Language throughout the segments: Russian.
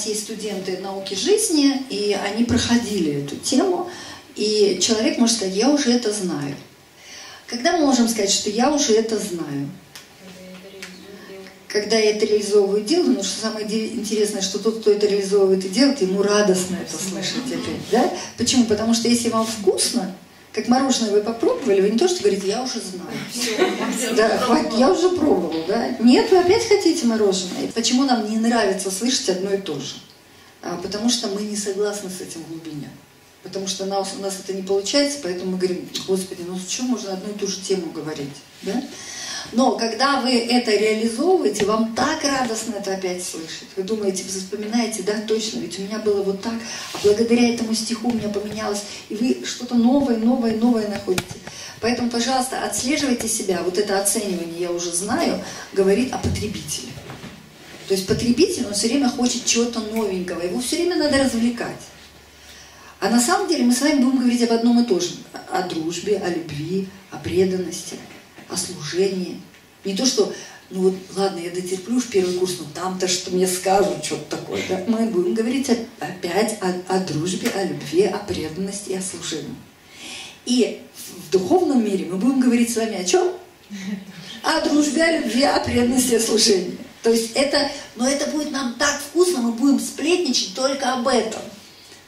нас есть студенты науки жизни, и они проходили эту тему, и человек может сказать: я уже это знаю. Когда мы можем сказать, что я уже это знаю? Когда я это реализовываю и делаю, но что самое интересное, что тот, кто это реализовывает и делает, ему радостно это слышать опять, да? Почему? Потому что если вам вкусно, как мороженое вы попробовали, вы не то что говорите: я уже знаю. Да, я уже пробовал, да? Нет, вы опять хотите мороженое. Почему нам не нравится слышать одно и то же? Потому что мы не согласны с этим в глубине. Потому что у нас это не получается, поэтому мы говорим: Господи, ну что можно одну и ту же тему говорить, да? Но когда вы это реализовываете, вам так радостно это опять слышать. Вы думаете, вы вспоминаете: да, точно, ведь у меня было вот так, а благодаря этому стиху у меня поменялось. И вы что-то новое находите. Поэтому, пожалуйста, отслеживайте себя. Вот это оценивание «я уже знаю» говорит о потребителе. То есть потребитель, он все время хочет чего-то новенького, его все время надо развлекать. А на самом деле мы с вами будем говорить об одном и том же. О дружбе, о любви, о преданности, о служении. Не то, что, ну вот, ладно, я дотерплю в первый курс, но там-то что мне скажут, что-то такое. Да? Мы будем говорить опять о дружбе, о любви, о преданности и о служении. И в духовном мире мы будем говорить с вами о чем? О дружбе, о любви, о преданности и о служении. То есть это, но это будет нам так вкусно, мы будем сплетничать только об этом.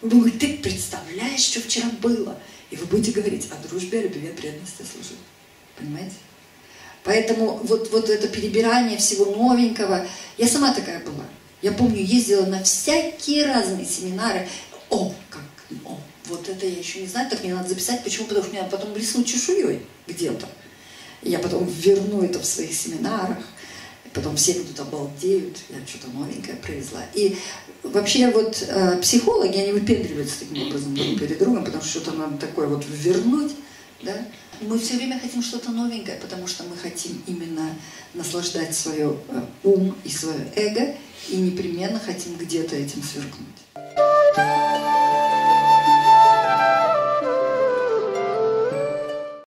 Вы будете: ты представляешь, что вчера было. И вы будете говорить о дружбе, о любви, о преданности, о служении. Понимаете? Поэтому вот это перебирание всего новенького. Я сама такая была. Я помню, ездила на всякие разные семинары. Вот это я еще не знаю, так мне надо записать. Почему? Потому что меня потом рисуют чешуей где-то. Я потом верну это в своих семинарах. Потом все тут обалдеют, я что-то новенькое привезла. И вообще вот психологи, они выпендриваются таким образом друг перед другом, потому что что-то надо такое вот вернуть, да? Мы все время хотим что-то новенькое, потому что мы хотим именно наслаждать свой ум и свое эго, и непременно хотим где-то этим сверкнуть.